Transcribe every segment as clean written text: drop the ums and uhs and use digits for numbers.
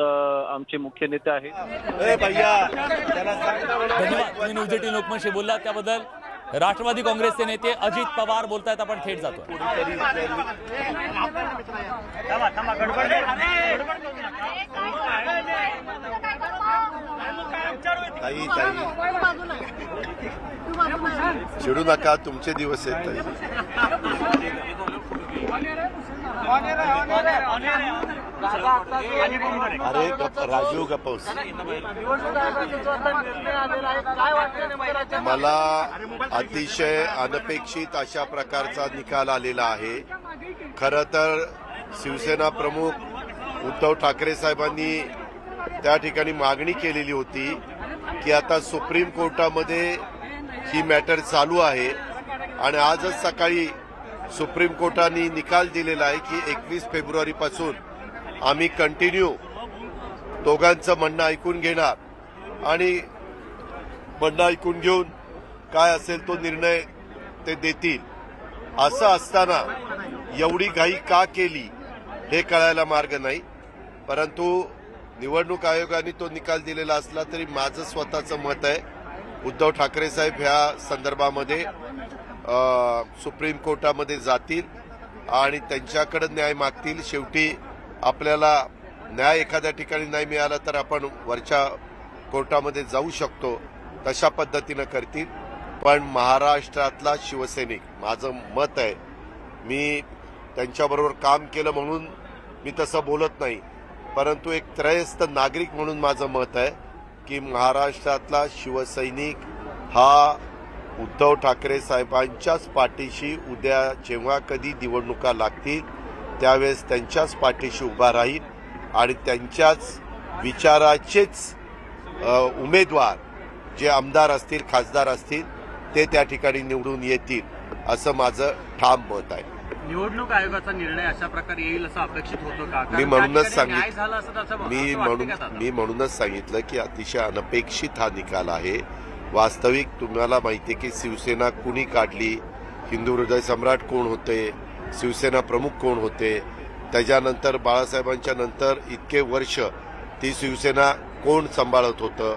आमचे मुख्य नेते आहेत। न्यूज18 लोकमतशी बोलला त्याबद्दल राष्ट्रवादी कांग्रेसचे नेते अजित पवार बोलतायत। आपण थेट जातो। चिडू नका, तुमचे दिवस आहेत। अरे राजू गपौस, मला अतिशय अनपेक्षित अशा प्रकारचा निकाल आलेला आहे। खरं तर शिवसेना प्रमुख उद्धव ठाकरे साहेबांनी त्या ठिकाणी मागणी केलेली होती की आता सुप्रीम कोर्टामध्ये ही मॅटर चालू आहे आणि आजच सकाळी सुप्रीम कोर्टाने निकाल दिलेला आहे की 21 फेब्रुवारीपासून आम्ही कंटिन्यू दोघांचं म्हणणं ऐकून घेणार आणि म्हणणं ऐकून घेऊन काय असेल तो निर्णय ते देतील। असं असताना एवढी घाई का केली हे कळायला मार्ग नाही। परंतु निवडणूक आयोगाने तो निकाल दिलेला असला तरी माझं स्वतःचं मत आहे, उद्धव ठाकरे साहेब ह्या संदर्भामध्ये सुप्रीम कोर्टामध्ये जातील आणि त्यांच्याकडे न्याय मागतील। शेवटी आपल्याला न्याय एखाद्या ठिकाणी नाही मिळाला तर आपण वरच्या कोर्टामध्ये जाऊ शकतो, तशा पद्धतीनं करतील। पण महाराष्ट्रातला शिवसैनिक, माझं मत आहे, मी त्यांच्याबरोबर काम केलं म्हणून मी तसं बोलत नाही, परंतु एक त्रयस्थ नागरिक म्हणून माझं मत आहे की महाराष्ट्रातला शिवसैनिक हा उद्धव ठाकरे साहेबांच्याच पाठीशी उद्या जेव्हा कधी निवडणुका लागतील त्यावेळेस त्यांच्याच पाठीशी उभा राहील आणि त्यांच्याच विचाराचेच उमेदवार जे आमदार असतील, खासदार असतील, ते त्या ठिकाणी निवडून येतील असं माझं ठाम मत आहे। निवडणूक आयोगाचा निर्णय अशा प्रकारे येईल असं अपेक्षित होतं का? मी म्हणूनच सांगितलं की अतिशय अनपेक्षित हा निकाल आहे। वास्तविक तुम्हाला माहिती आहे की शिवसेना कुणी काढली, हिंदू हृदय सम्राट कोण होते, शिवसेना प्रमुख कोण होते, त्याच्यानंतर बाळासाहेबांच्या नंतर इतके वर्ष ती शिवसेना कोण सांभाळत होतं,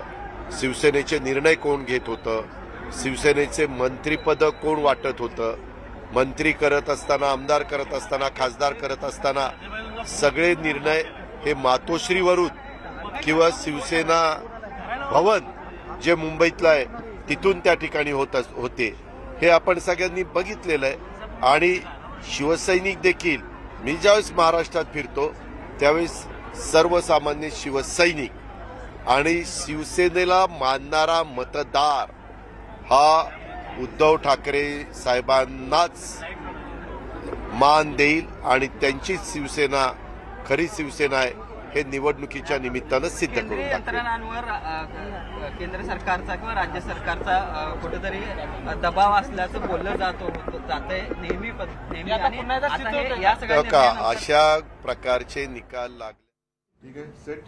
शिवसेनेचे निर्णय कोण घेत होतं, शिवसेनेचे मंत्रीपद कोण वाटत होतं, मंत्री करत असताना, आमदार करत असताना, खासदार करत असताना सगळे निर्णय हे मातोश्रीवरून किंवा शिवसेना भवन जे मुंबईतला आहे तिथून त्या ठिकाणी होते हे आपण सगळ्यांनी बघितलेलं आहे। आणि शिवसैनिक देखील, मी ज्यावेळेस महाराष्ट्रात फिरतो त्यावेळेस सर्वसामान्य शिवसैनिक आणि शिवसेनेला मानणारा मतदार हा उद्धव ठाकरे साहेबांनाच मान देईल आणि त्यांचीच शिवसेना खरी शिवसेना आहे हे निवडणुकीच्या निमित्तानं सिद्ध करून यंत्रणांवर केंद्र सरकारचा किंवा राज्य सरकारचा कुठेतरी दबाव असल्याचं बोललं जात आहे नेहमी। अशा प्रकारचे निकाल लागले, ठीक आहे सेट।